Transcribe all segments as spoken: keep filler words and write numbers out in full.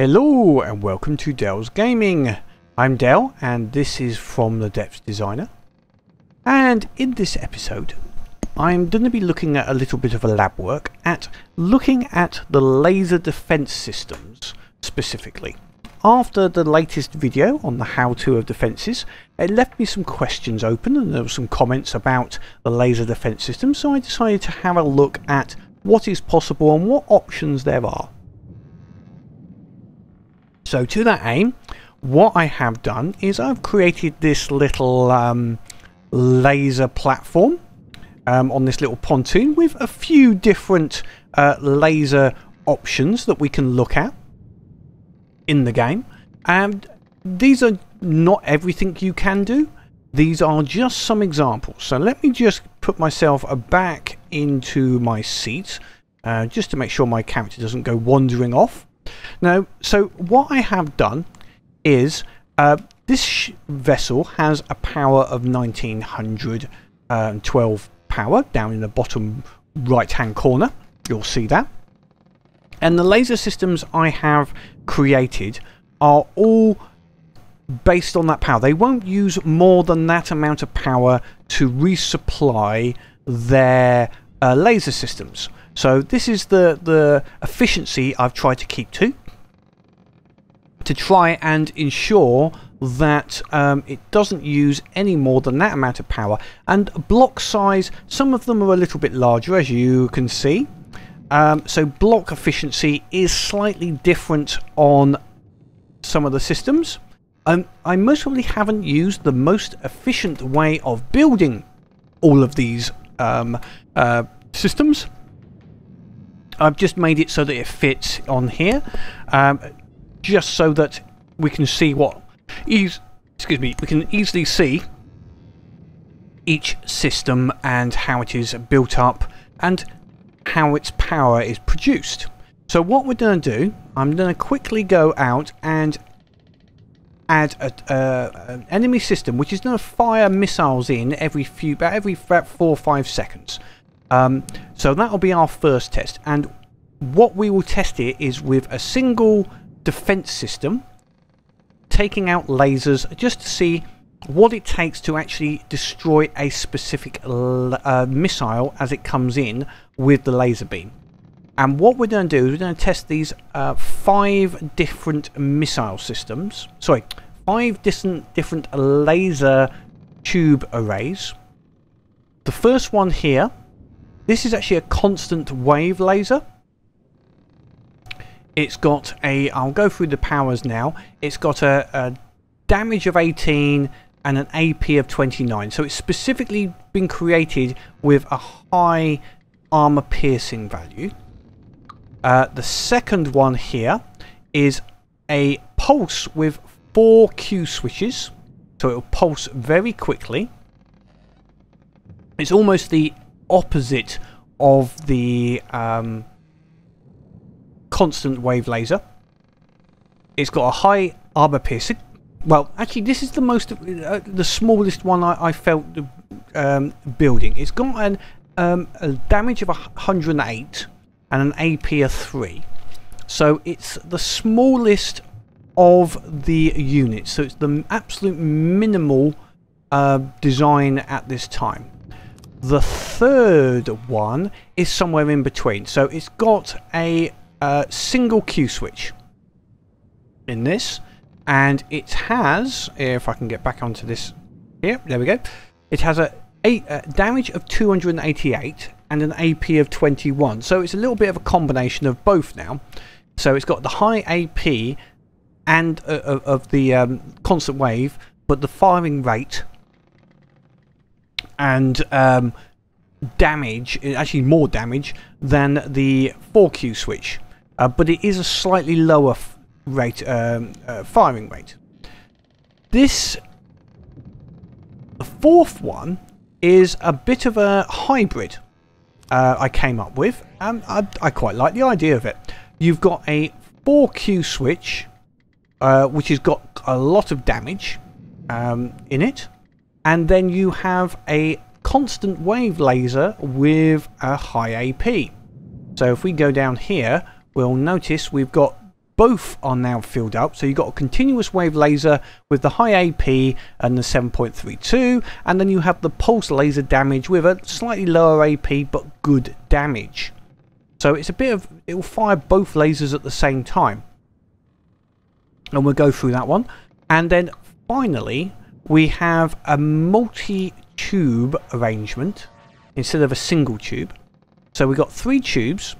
Hello and welcome to Dels Gaming. I'm Del and this is From The Depths Designer. And in this episode I'm going to be looking at a little bit of a lab work at looking at the laser defense systems specifically. After the latest video on the how-to of defenses, it left me some questions open and there were some comments about the laser defense system, so I decided to have a look at what is possible and what options there are. So to that aim, what I have done is I've created this little um, laser platform um, on this little pontoon with a few different uh, laser options that we can look at in the game. And these are not everything you can do. These are just some examples. So let me just put myself back into my seat uh, just to make sure my character doesn't go wandering off. Now, so what I have done is uh, this sh vessel has a power of nineteen hundred twelve power down in the bottom right hand corner. You'll see that. And the laser systems I have created are all based on that power. They won't use more than that amount of power to resupply their uh, laser systems. So this is the, the efficiency I've tried to keep to, to try and ensure that um, it doesn't use any more than that amount of power. And block size, some of them are a little bit larger as you can see. Um, so block efficiency is slightly different on some of the systems. Um, I mostly haven't used the most efficient way of building all of these um, uh, systems. I've just made it so that it fits on here, um, just so that we can see what e- excuse me, we can easily see each system and how it is built up and how its power is produced. So what we're going to do, I'm going to quickly go out and add a, uh, an enemy system, which is going to fire missiles in every few, about every about four or five seconds. Um, so that will be our first test, and what we will test it is with a single defense system, taking out lasers just to see what it takes to actually destroy a specific uh, missile as it comes in with the laser beam. And what we're going to do is we're going to test these uh, five different missile systems, sorry, five different, different laser tube arrays. The first one here, this is actually a constant wave laser. It's got a, I'll go through the powers now, it's got a, a damage of eighteen and an A P of twenty-nine. So it's specifically been created with a high armor piercing value. Uh, the second one here is a pulse with four Q switches. So it will pulse very quickly. It's almost the opposite of the um, constant wave laser. It's got a high armor piercing. Well, actually this is the most uh, the smallest one I, I felt um, building. It's got an, um, a damage of one hundred eight and an A P of three, so it's the smallest of the units, so it's the absolute minimal uh, design at this time. The third one is somewhere in between, so it's got a uh, single Q switch in this, and it has, if I can get back onto this here, there we go, it has a, a, a damage of two hundred eighty-eight and an A P of twenty-one, so it's a little bit of a combination of both now. So it's got the high A P and uh, of the um, constant wave, but the firing rate and um, damage, actually more damage than the four Q switch, uh, but it is a slightly lower f rate um, uh, firing rate. This, the fourth one, is a bit of a hybrid uh, I came up with, and I, I quite like the idea of it. You've got a four Q switch, uh, which has got a lot of damage um, in it. And then you have a constant wave laser with a high A P. So if we go down here, we'll notice we've got both are now filled up. So you've got a continuous wave laser with the high A P and the seven point three two, and then you have the pulse laser damage with a slightly lower A P but good damage. So it's a bit of, it will fire both lasers at the same time, and we'll go through that one. And then finally we have a multi-tube arrangement instead of a single tube. So we've got three tubes,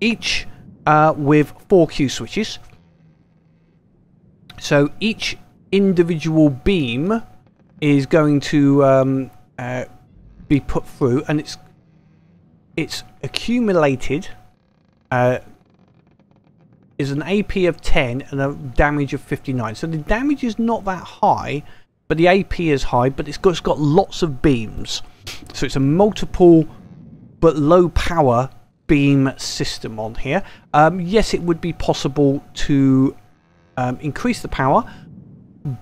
each uh, with four Q switches. So each individual beam is going to um, uh, be put through, and it's it's accumulated uh, is an A P of ten and a damage of fifty-nine. So the damage is not that high, but the A P is high, but it's got, it's got lots of beams. So it's a multiple but low power beam system on here. Um, yes, it would be possible to um, increase the power,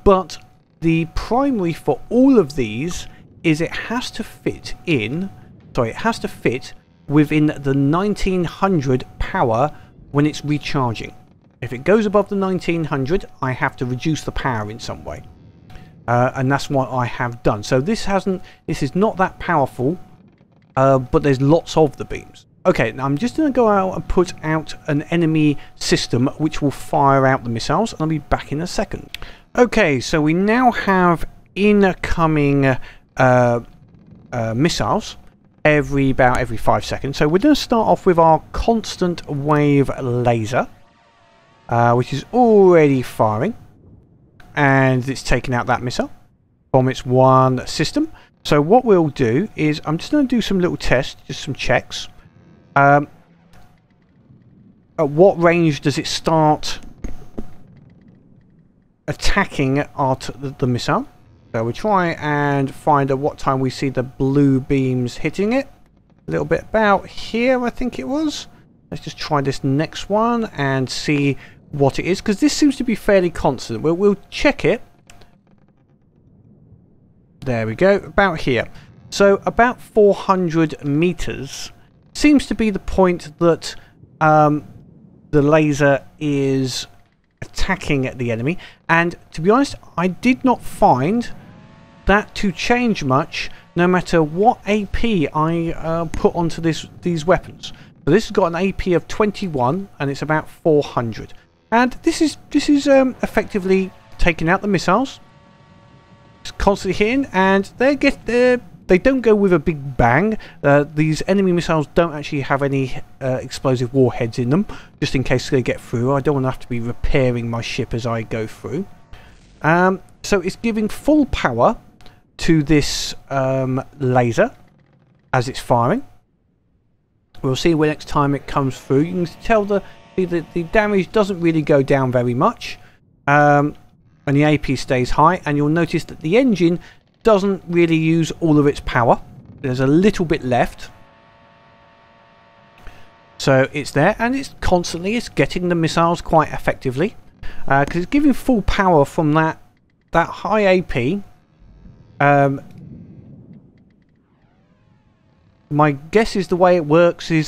but the primary for all of these is it has to fit in, sorry, it has to fit within the nineteen hundred power when it's recharging. If it goes above the nineteen hundred, I have to reduce the power in some way, uh, and that's what I have done. So this hasn't, this is not that powerful, uh, but there's lots of the beams. Okay, now I'm just going to go out and put out an enemy system which will fire out the missiles, and I'll be back in a second. Okay, so we now have incoming uh, uh, missiles every about every five seconds. So we're going to start off with our constant wave laser, uh, which is already firing, and it's taking out that missile from its one system. So what we'll do is I'm just going to do some little tests, just some checks. Um, at what range does it start attacking our t the missile? So we'll try and find at what time we see the blue beams hitting it. A little bit about here, I think it was. Let's just try this next one and see what it is, because this seems to be fairly constant. We'll, we'll check it. There we go, about here. So about four hundred meters... seems to be the point that um, the laser is attacking at the enemy. And to be honest, I did not find that to change much, no matter what A P I uh, put onto this these weapons. But this has got an A P of twenty-one, and it's about four hundred. And this is this is um, effectively taking out the missiles. It's constantly hitting, and they get their. They don't go with a big bang. Uh, these enemy missiles don't actually have any uh, explosive warheads in them, just in case they get through. I don't want to have to be repairing my ship as I go through. Um, so it's giving full power to this um, laser as it's firing. We'll see when next time it comes through. You can tell the, the, the damage doesn't really go down very much. Um, and the A P stays high. And you'll notice that the engine doesn't really use all of its power. There's a little bit left, so it's there, and it's constantly it's getting the missiles quite effectively, because uh, it's giving full power from that that high A P. Um, my guess is the way it works is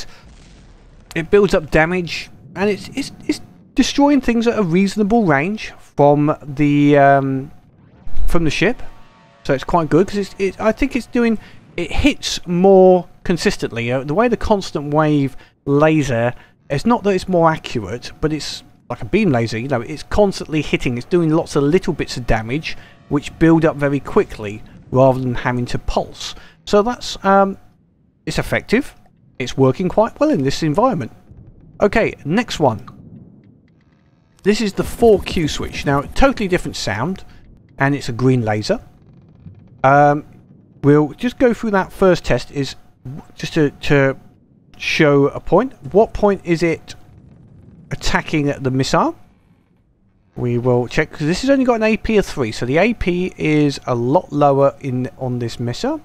it builds up damage, and it's it's, it's destroying things at a reasonable range from the um, from the ship. So it's quite good, because it, I think it's doing, it hits more consistently. Uh, the way the constant wave laser, it's not that it's more accurate, but it's like a beam laser, you know, it's constantly hitting. It's doing lots of little bits of damage, which build up very quickly, rather than having to pulse. So that's, um, it's effective. It's working quite well in this environment. Okay, next one. This is the four Q switch. Now, totally different sound, and it's a green laser. Um, we'll just go through that first test, is just to, to show a point. What point is it attacking the missile? We will check, because this has only got an A P of three, so the A P is a lot lower in on this missile.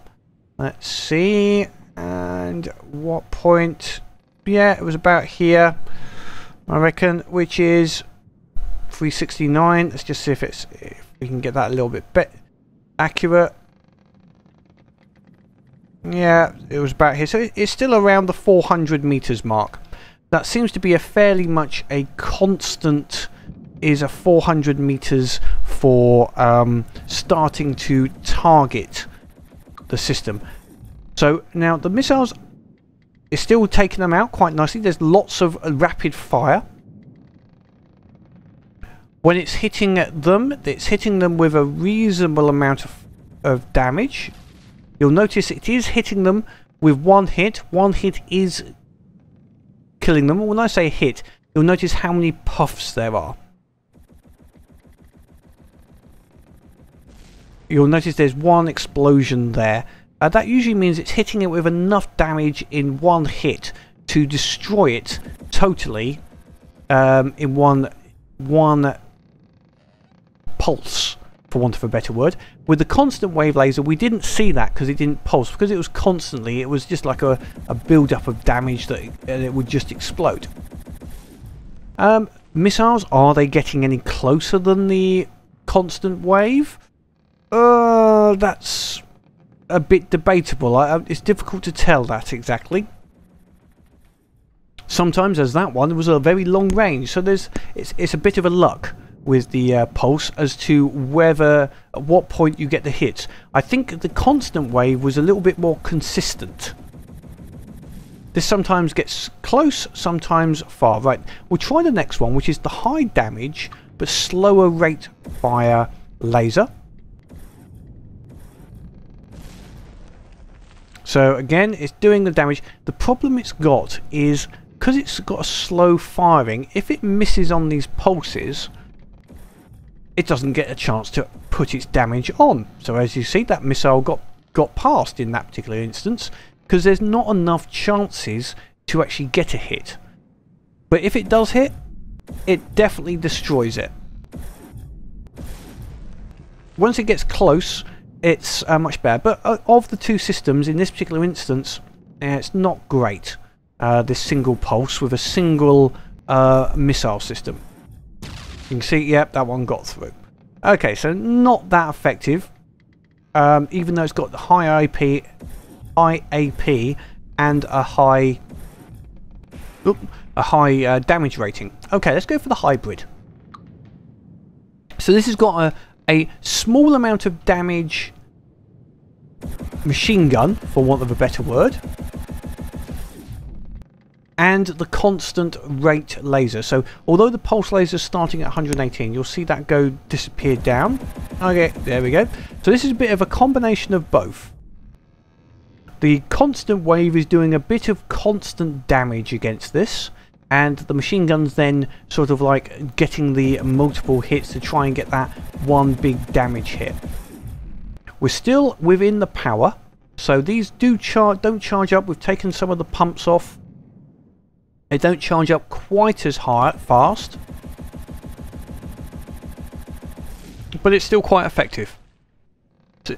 Let's see, and what point? Yeah, it was about here, I reckon, which is three sixty-nine. Let's just see if it's if we can get that a little bit better. Accurate. Yeah, it was about here, so it's still around the four hundred meters mark. that seems to be a fairly much a constant, is a four hundred meters for um, starting to target the system. So now the missiles is still taking them out quite nicely. There's lots of rapid fire. When it's hitting at them, it's hitting them with a reasonable amount of, of damage. You'll notice it is hitting them with one hit. One hit is killing them. When I say hit, you'll notice how many puffs there are. You'll notice there's one explosion there. Uh, that usually means it's hitting it with enough damage in one hit to destroy it totally um, in one one pulse, for want of a better word. With the constant wave laser, we didn't see that because it didn't pulse, because it was constantly, it was just like a, a build-up of damage that it, and it would just explode. Um, missiles, are they getting any closer than the constant wave? Uh, that's a bit debatable. I, it's difficult to tell that exactly. Sometimes, as that one, it was a very long range, so there's it's, it's a bit of a luck with the uh, pulse as to whether, at what point you get the hits. I think the constant wave was a little bit more consistent. This sometimes gets close, sometimes far. Right, we'll try the next one, which is the high damage but slower rate fire laser. So again, it's doing the damage. The problem it's got is, because it's got a slow firing, if it misses on these pulses, it doesn't get a chance to put its damage on. So as you see, that missile got, got past in that particular instance, because there's not enough chances to actually get a hit. But if it does hit, it definitely destroys it. Once it gets close, it's uh, much better, but uh, of the two systems in this particular instance, uh, it's not great, uh, this single pulse with a single uh, missile system. You can see, yep, that one got through. Okay, so not that effective, um, even though it's got the high I P, I A P and a high oops, a high uh, damage rating. Okay, let's go for the hybrid. So this has got a, a small amount of damage machine gun, for want of a better word, and the constant rate laser. So although the pulse laser is starting at one hundred eighteen, you'll see that go disappear down. Okay, there we go. So this is a bit of a combination of both. The constant wave is doing a bit of constant damage against this, and the machine gun's then sort of like getting the multiple hits to try and get that one big damage hit. We're still within the power, so these do charge, don't charge up. We've taken some of the pumps off. They don't charge up quite as high fast, but it's still quite effective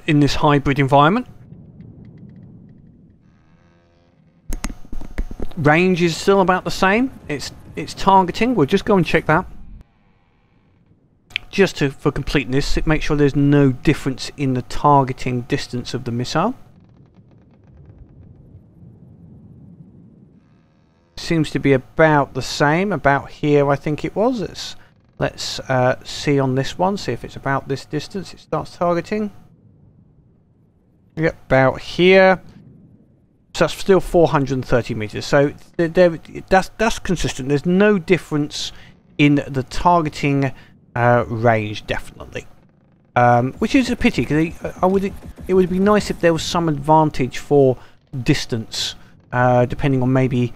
in this hybrid environment. Range is still about the same. It's it's targeting. We'll just go and check that, just to for completeness. Make sure there's no difference in the targeting distance of the missile. Seems to be about the same. About here, I think it was. It's, let's uh, see on this one. See if it's about this distance. It starts targeting. Yep, about here. So that's still four hundred thirty meters, so they're, they're, that's, that's consistent. There's no difference in the targeting uh, range, definitely, um, which is a pity, because I would, it would be nice if there was some advantage for distance, uh, depending on maybe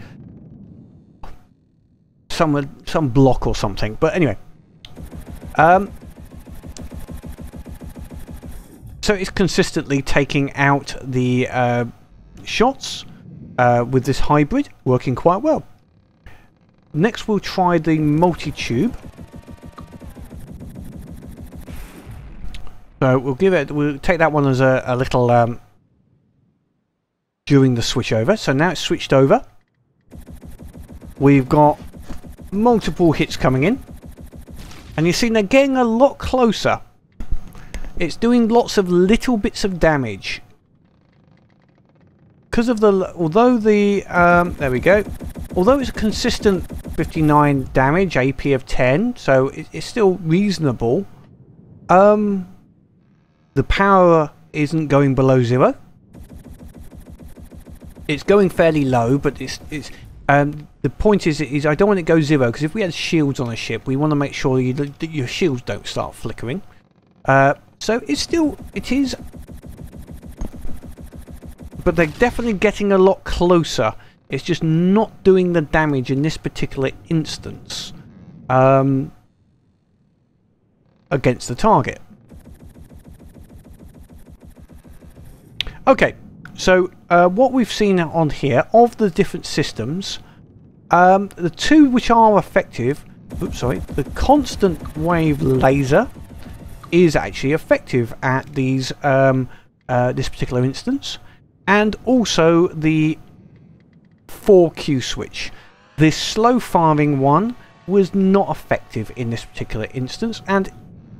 some, some block or something. But anyway, um, so it's consistently taking out the uh, shots uh, with this hybrid, working quite well. Next we'll try the multi-tube, so we'll give it we'll take that one as a, a little um, during the switch over. So now it's switched over, we've got multiple hits coming in, and you see they're getting a lot closer. It's doing lots of little bits of damage. Because of the, although the, um, there we go, although it's a consistent fifty-nine damage, A P of ten, so it, it's still reasonable. Um, the power isn't going below zero. It's going fairly low, but it's it's. Um, the point is, is I don't want it to go zero, because if we had shields on a ship, we want to make sure you, that your shields don't start flickering. Uh, so it's still, it is, but they're definitely getting a lot closer. It's just not doing the damage in this particular instance um, against the target. Okay, so uh, what we've seen on here of the different systems, um, the two which are effective, oops, sorry, the constant wave laser is actually effective at these um, uh, this particular instance, and also the four Q switch. This slow farming one was not effective in this particular instance, and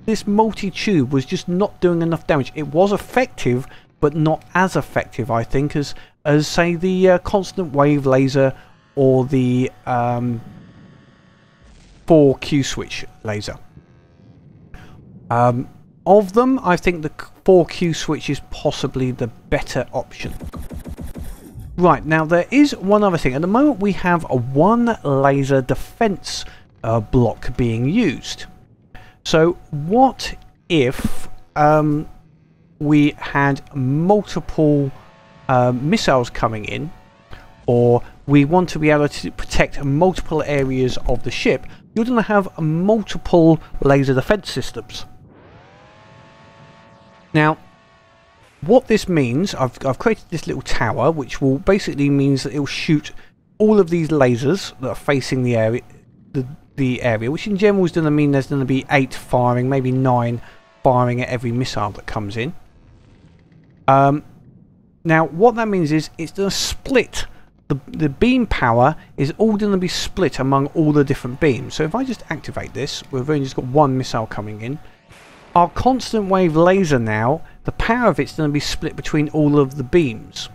this multi-tube was just not doing enough damage. It was effective, but not as effective, I think, as as say the uh, constant wave laser or the um, four Q switch laser. Um, of them, I think the four Q switch is possibly the better option. Right, now there is one other thing. At the moment we have a one laser defense uh, block being used. So what if um, we had multiple uh, missiles coming in, or we want to be able to protect multiple areas of the ship? You're going to have multiple laser defense systems. Now, what this means, I've, I've created this little tower, which will basically means that it will shoot all of these lasers that are facing the area, the, the area, which in general is going to mean there's going to be eight firing, maybe nine firing at every missile that comes in. Um, now, what that means is it's going to split. The, the beam power is all going to be split among all the different beams. So if I just activate this, we've only just got one missile coming in. Our constant wave laser now, the power of it's going to be split between all of the beams.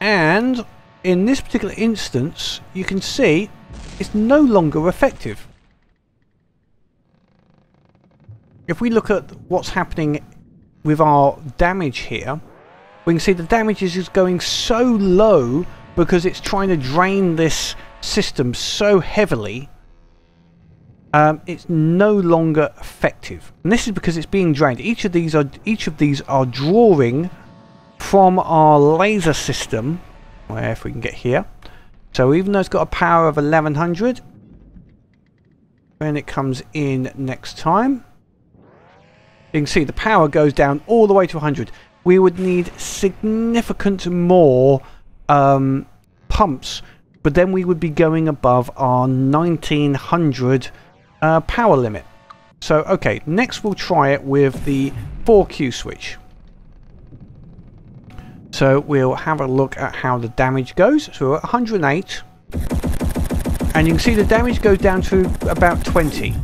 And in this particular instance, you can see it's no longer effective. If we look at what's happening with our damage here, we can see the damage is just going so low because it's trying to drain this system so heavily. Um, it's no longer effective, and this is because it's being drained. Each of these are each of these are drawing from our laser system. Where, if we can get here, so even though it's got a power of eleven hundred, when it comes in next time, you can see the power goes down all the way to one hundred. We would need significant more um, pumps, but then we would be going above our nineteen hundred. Uh, power limit. So okay, next we'll try it with the four Q switch. So we'll have a look at how the damage goes. So we're at one hundred eight, and you can see the damage goes down to about twenty,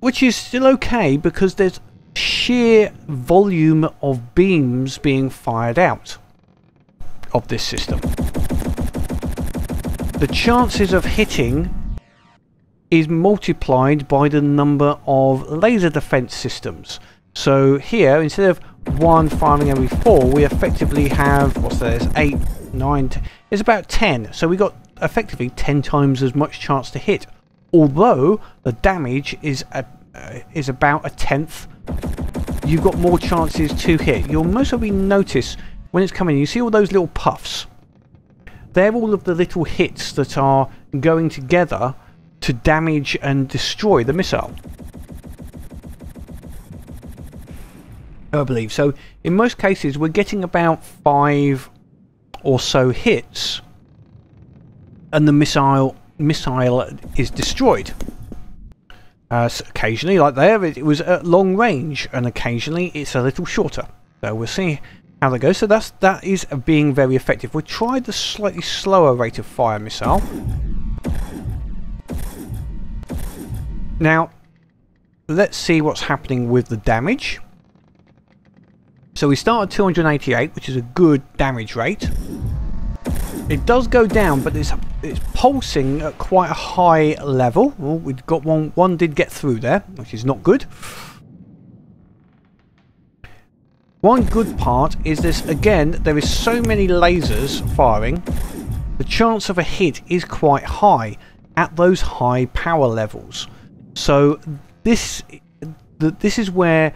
which is still okay because there's sheer volume of beams being fired out of this system. The chances of hitting is multiplied by the number of laser defense systems. So here, instead of one firing every four, we effectively have, what's that, it's eight, nine, ten, it's about ten. So we got effectively ten times as much chance to hit, although the damage is a, uh, is about a tenth. You've got more chances to hit. You'll most probably notice when it's coming, you see all those little puffs. They're all of the little hits that are going together to damage and destroy the missile, I believe. So in most cases we're getting about five or so hits and the missile missile is destroyed. Uh, so occasionally, like there, it, it was at long range, and occasionally it's a little shorter. So we'll see how that goes. So that's that is being very effective. We'll try the slightly slower rate of fire missile. Now, let's see what's happening with the damage. So we start at two hundred eighty-eight, which is a good damage rate. It does go down, but it's it's pulsing at quite a high level. Oh, we've got one. One did get through there, which is not good. One good part is this, again, there is so many lasers firing, the chance of a hit is quite high at those high power levels. So this, this is where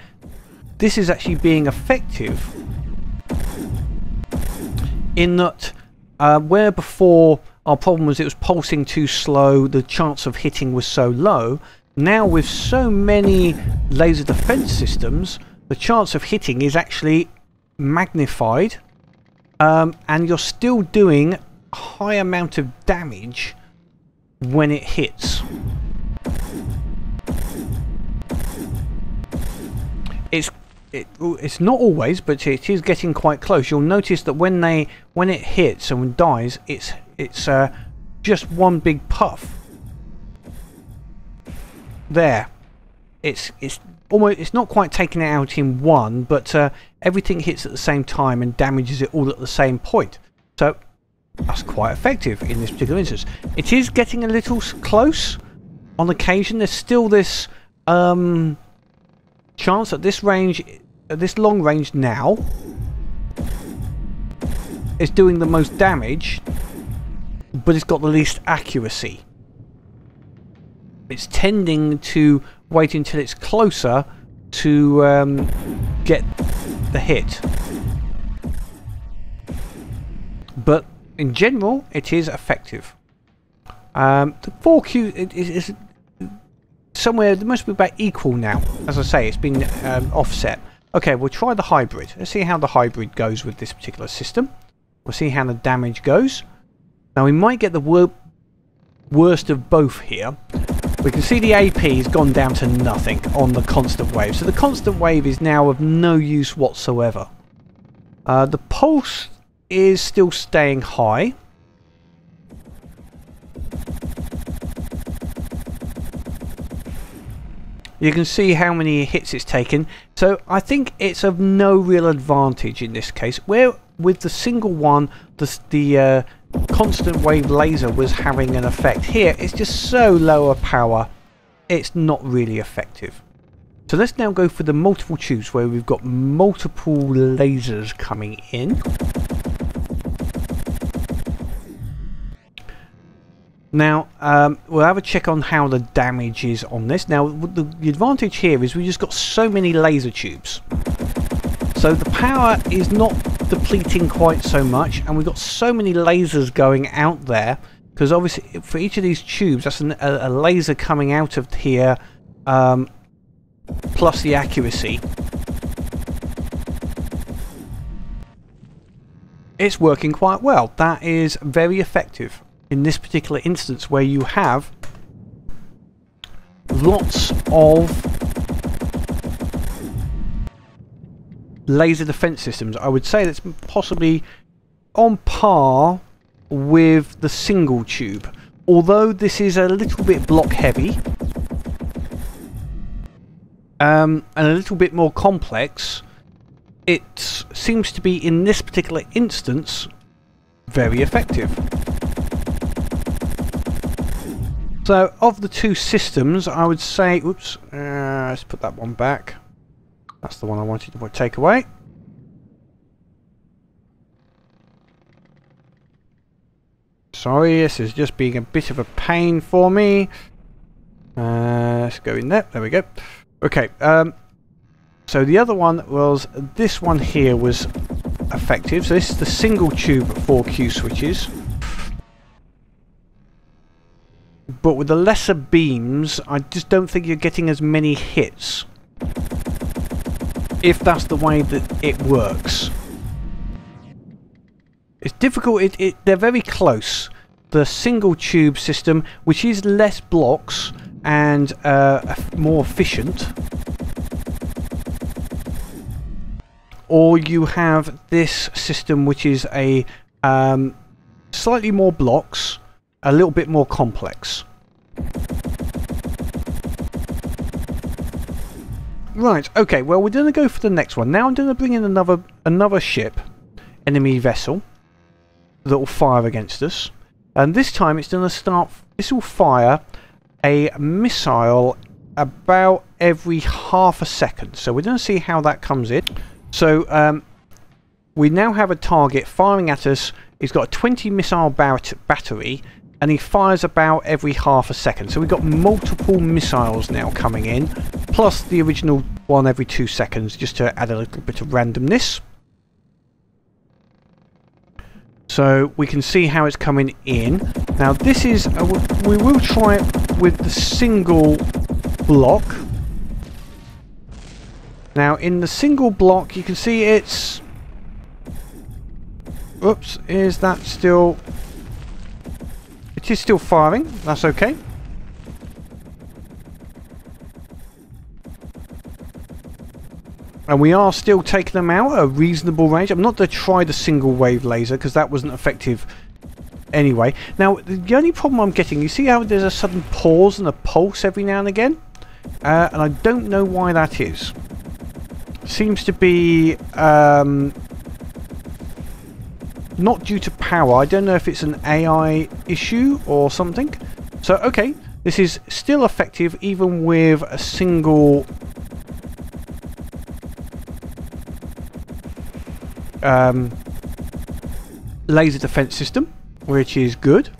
this is actually being effective, in that uh, where before our problem was it was pulsing too slow, the chance of hitting was so low, now with so many laser defense systems, the chance of hitting is actually magnified, um, and you're still doing a high amount of damage when it hits. It's it, it's not always, but it is getting quite close. You'll notice that when they when it hits and dies, it's it's uh, just one big puff. There, it's it's. Almost, it's not quite taking it out in one, but uh, everything hits at the same time and damages it all at the same point. So that's quite effective in this particular instance. It is getting a little close on occasion. There's still this um, chance at this range, at this long range now, it's doing the most damage, but it's got the least accuracy. It's tending to wait until it's closer to um, get the hit. But in general, it is effective. Um, the four Q is, is somewhere, it must be about equal now. As I say, it's been um, offset. Okay, we'll try the hybrid. Let's see how the hybrid goes with this particular system. We'll see how the damage goes. Now, we might get the wor- worst of both here. We can see the A P has gone down to nothing on the constant wave. So the constant wave is now of no use whatsoever. Uh, the pulse is still staying high. You can see how many hits it's taken. So I think it's of no real advantage in this case. Where with the single one, the... the uh, constant wave laser was having an effect. Here it's just so low a power it's not really effective. So let's now go for the multiple tubes where we've got multiple lasers coming in. Now um, we'll have a check on how the damage is on this. Now the, the advantage here is we just got so many laser tubes, so the power is not depleting quite so much, and we've got so many lasers going out there, because obviously for each of these tubes that's an, a, a laser coming out of here, um, plus the accuracy. It's working quite well. That is very effective in this particular instance where you have lots of laser defense systems. I would say that's possibly on par with the single tube, although this is a little bit block heavy um, and a little bit more complex. It seems to be in this particular instance very effective. So of the two systems I would say, oops, uh, let's put that one back. That's the one I wanted to take away. Sorry, this is just being a bit of a pain for me. Uh, let's go in there. There we go. Okay. Um, so the other one was, this one here was effective. So this is the single tube four Q switches. But with the lesser beams, I just don't think you're getting as many hits, if that's the way that it works. It's difficult. It, it they're very close. The single tube system, which is less blocks and uh, more efficient, or you have this system which is a um, slightly more blocks, a little bit more complex. Right, okay, well we're going to go for the next one. Now I'm going to bring in another another ship, enemy vessel. that will fire against us. And this time it's going to start, this will fire a missile about every half a second. So we're going to see how that comes in. So um, we now have a target firing at us. He's got a twenty missile battery and he fires about every half a second. So we've got multiple missiles now coming in, plus the original one every two seconds, just to add a little bit of randomness. So we can see how it's coming in. Now this is, a, we will try it with the single block. Now in the single block you can see it's, oops, is that still, it is still firing, that's okay. And we are still taking them out at a reasonable range. I'm not going to try the single wave laser because that wasn't effective anyway. Now, the only problem I'm getting, you see how there's a sudden pause and a pulse every now and again? Uh, and I don't know why that is. Seems to be um, not due to power. I don't know if it's an A I issue or something. So, okay, this is still effective even with a single... Um, laser defense system, which is good,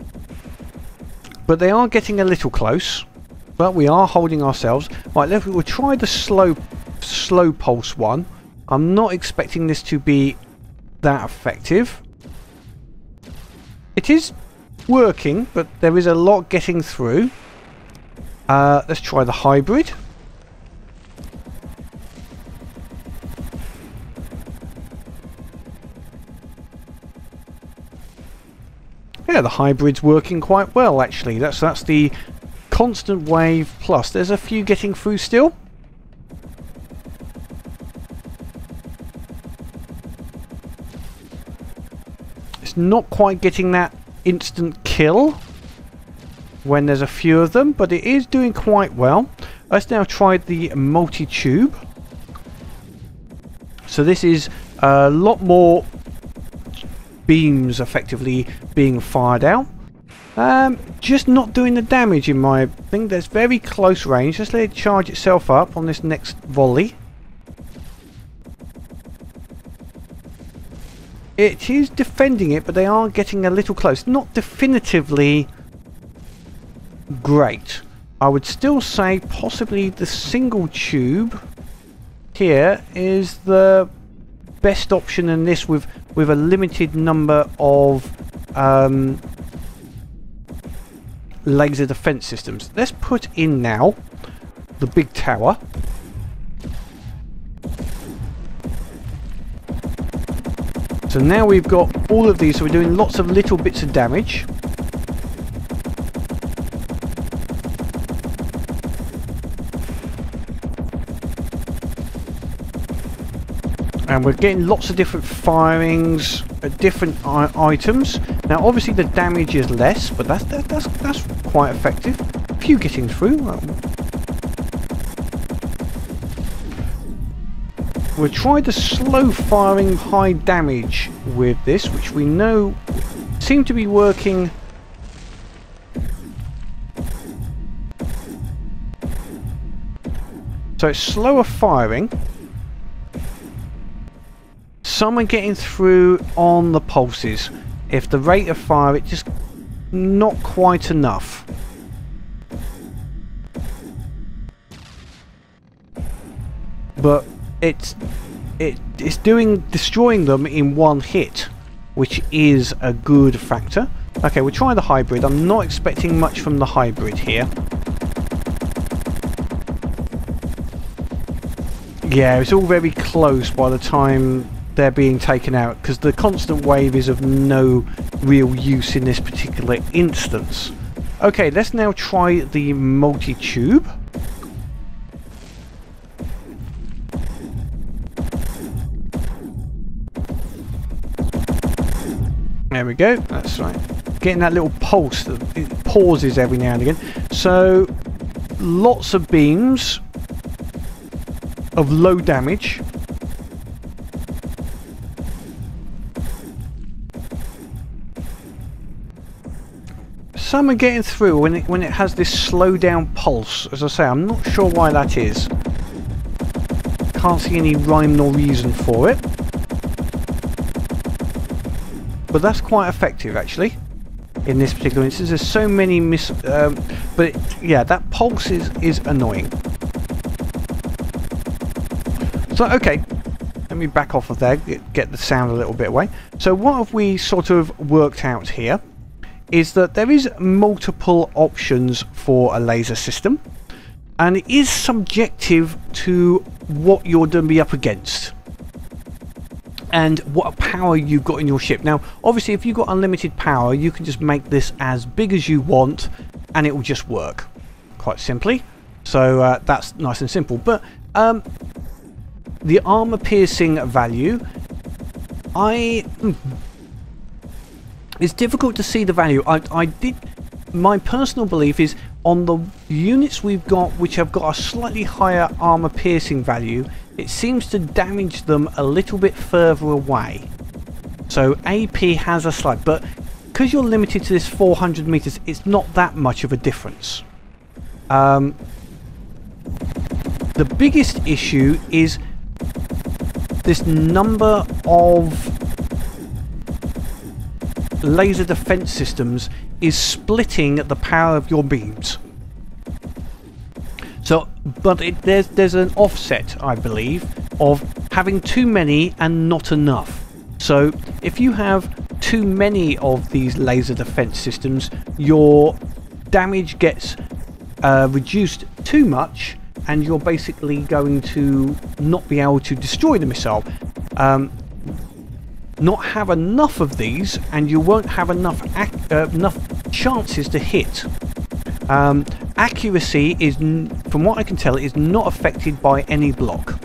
but they are getting a little close, but we are holding ourselves. Right, let's, we'll try the slow slow pulse one. I'm not expecting this to be that effective. It is working, but there is a lot getting through. Uh, let's try the hybrid. Yeah, the hybrid's working quite well actually. That's that's the constant wave plus. There's a few getting through still. It's not quite getting that instant kill when there's a few of them, but it is doing quite well. Let's now try the multi-tube. So this is a lot more beams effectively being fired out, um, just not doing the damage in my thing. That's very close range. Let's let it charge itself up on this next volley. It is defending it, but they are getting a little close. Not definitively great. I would still say possibly the single tube here is the best option in this, with with a limited number of um, laser defense systems. Let's put in now the big tower. So now we've got all of these, so we're doing lots of little bits of damage. And we're getting lots of different firings at different items. Now obviously the damage is less, but that's that, that's that's quite effective. A few getting through. We'll try the slow firing high damage with this, which we know seem to be working. So it's slower firing. Someone getting through on the pulses. If the rate of fire, it's just not quite enough. But it's it it's doing destroying them in one hit, which is a good factor. Okay, we'll try the hybrid. I'm not expecting much from the hybrid here. Yeah, it's all very close by the time they're being taken out, because the constant wave is of no real use in this particular instance. Okay, let's now try the multi-tube. There we go, that's right. Getting that little pulse that it pauses every now and again. So, lots of beams of low damage. some are getting through when it when it has this slow down pulse. As I say, I'm not sure why that is. Can't see any rhyme nor reason for it. But that's quite effective actually. In this particular instance, there's so many mis. Um, but it, yeah, that pulse is is annoying. So okay, let me back off of there. Get the sound a little bit away. So what have we sort of worked out here? Is that there is multiple options for a laser system, and it is subjective to what you're going to be up against and what power you've got in your ship. Now obviously if you've got unlimited power you can just make this as big as you want and it will just work quite simply, so uh, that's nice and simple. But um, the armor piercing value, I mm, it's difficult to see the value. I, I did. My personal belief is on the units we've got which have got a slightly higher armor piercing value, it seems to damage them a little bit further away. So A P has a slight, but because you're limited to this four hundred meters, it's not that much of a difference. Um, the biggest issue is this number of laser defense systems is splitting the power of your beams. So but it, there's there's an offset I believe of having too many and not enough. So if you have too many of these laser defense systems, your damage gets uh, reduced too much and you're basically going to not be able to destroy the missile. Um, not have enough of these and you won't have enough ac uh, enough chances to hit. Um, accuracy is, n from what I can tell, is not affected by any block.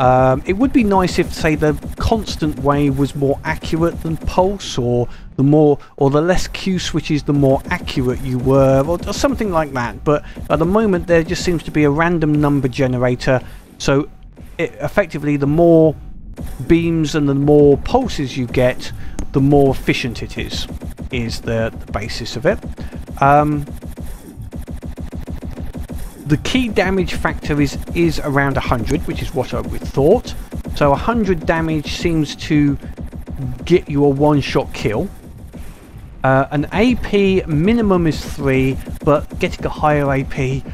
Um, it would be nice if, say, the constant wave was more accurate than pulse, or the more or the less Q switches the more accurate you were, or, or something like that. But at the moment there just seems to be a random number generator, so it, effectively the more beams and the more pulses you get, the more efficient it is is the, the basis of it. Um, the key damage factor is is around one hundred, which is what I would thought. So one hundred damage seems to get you a one-shot kill. Uh, an A P minimum is three, but getting a higher A P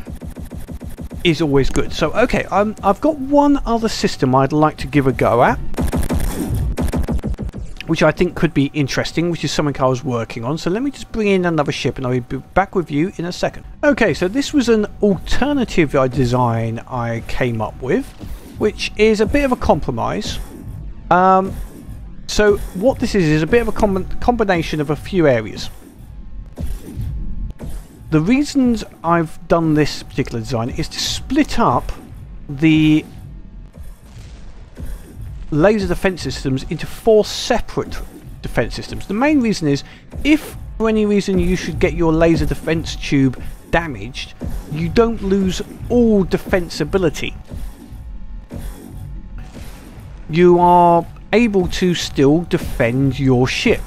is always good. So okay, um, I've got one other system I'd like to give a go at, which I think could be interesting, which is something I was working on. So let me just bring in another ship and I'll be back with you in a second. Okay, so this was an alternative design I came up with, which is a bit of a compromise. Um, so what this is is a bit of a com combination of a few areas. The reasons I've done this particular design is to split up the laser defense systems into four separate defense systems. The main reason is if for any reason you should get your laser defense tube damaged, you don't lose all defense ability. You are able to still defend your ship,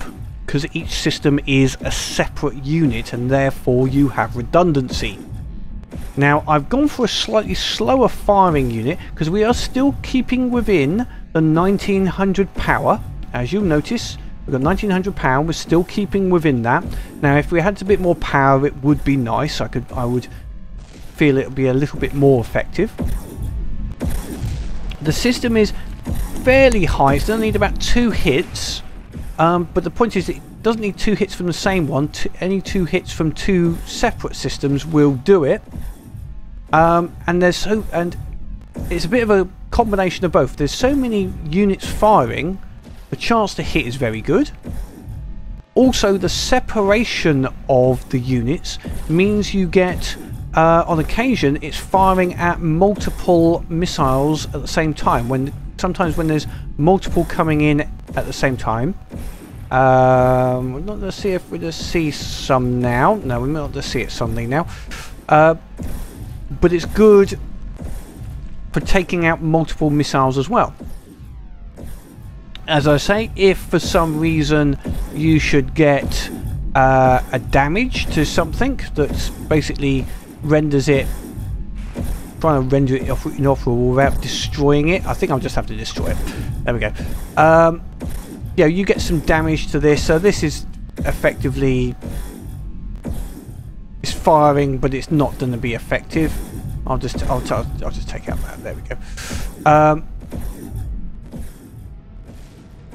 because each system is a separate unit and therefore you have redundancy. Now I've gone for a slightly slower firing unit because we are still keeping within the nineteen hundred power. As you'll notice, we've got nineteen hundred power, we're still keeping within that. Now if we had a bit more power it would be nice. I could, I would feel it would be a little bit more effective. The system is fairly high, it's going to need about two hits. Um, but the point is, it doesn't need two hits from the same one. T any two hits from two separate systems will do it. Um, and there's so, and it's a bit of a combination of both. There's so many units firing, the chance to hit is very good. Also, the separation of the units means you get, uh, on occasion, it's firing at multiple missiles at the same time. When sometimes when there's multiple coming in at the same time. Um, we're not going to see if we're going to see some now. No, we're not going to see it suddenly now. Uh, but it's good for taking out multiple missiles as well. As I say, if for some reason you should get uh, a damage to something that basically renders it, trying to render it off, inoperable without destroying it. I think I'll just have to destroy it. There we go. Um, yeah, you get some damage to this. So this is effectively, it's firing, but it's not going to be effective. I'll just, I'll, t I'll just take out that. There we go. Um,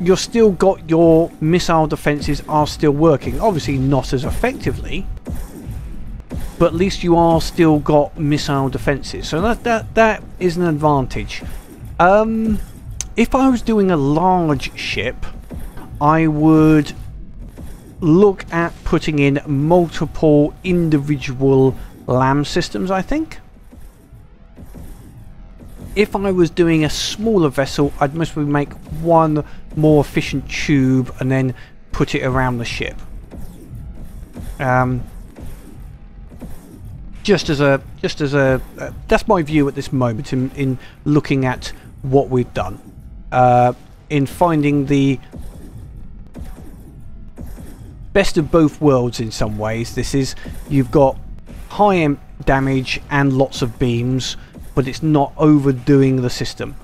you've still got your missile defenses are still working. Obviously not as effectively, but at least you are still got missile defenses. So that that that is an advantage. Um, if I was doing a large ship, I would look at putting in multiple individual LAM systems, I think. If I was doing a smaller vessel, I'd mostly make one more efficient tube and then put it around the ship. Um, just as a, just as a, uh, that's my view at this moment in, in looking at what we've done. Uh, in finding the best of both worlds in some ways, this is, you've got high damage and lots of beams, but it's not overdoing the system.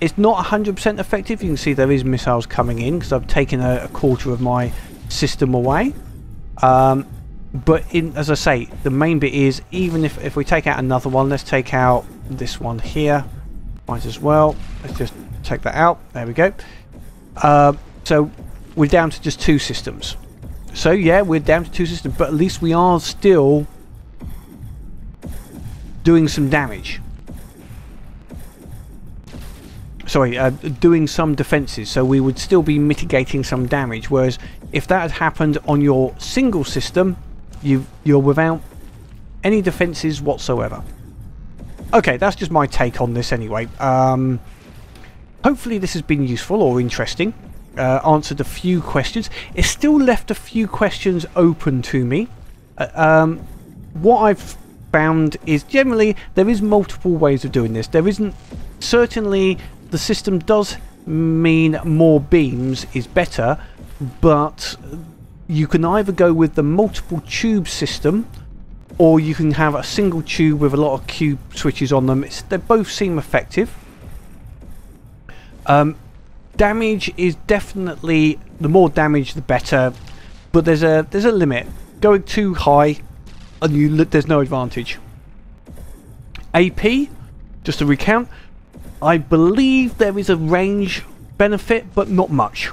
It's not one hundred percent effective. You can see there is missiles coming in because I've taken a, a quarter of my system away. Um, but in, as I say, the main bit is, even if, if we take out another one, let's take out this one here. Might as well. Let's just take that out. There we go. Uh, so we're down to just two systems. So yeah, we're down to two systems, but at least we are still doing some damage. Sorry, uh, doing some defenses, so we would still be mitigating some damage. Whereas if that had happened on your single system, you you're without any defenses whatsoever. Okay, that's just my take on this anyway. Um, hopefully this has been useful or interesting. Uh, answered a few questions. It's still left a few questions open to me. Uh, um, what I've found is generally there is multiple ways of doing this. There isn't certainly. The system does mean more beams is better, but you can either go with the multiple tube system, or you can have a single tube with a lot of cube switches on them. It's, they both seem effective. Um, damage is definitely, the more damage the better, but there's a there's a limit. Going too high, and you there's no advantage. A P, just to recount. I believe there is a range benefit, but not much.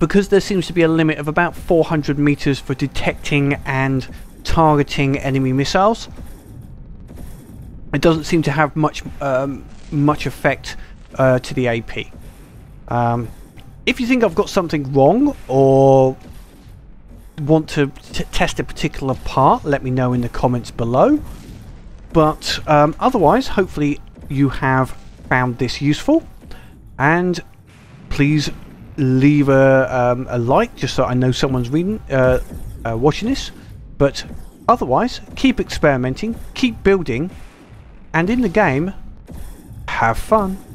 Because there seems to be a limit of about four hundred meters for detecting and targeting enemy missiles. It doesn't seem to have much um, much effect uh, to the A P. Um, if you think I've got something wrong or want to t test a particular part, let me know in the comments below. But um, otherwise, hopefully you have found this useful, and please leave a, um, a like just so I know someone's reading, uh, uh, watching this. But otherwise, keep experimenting, keep building, and in the game, have fun.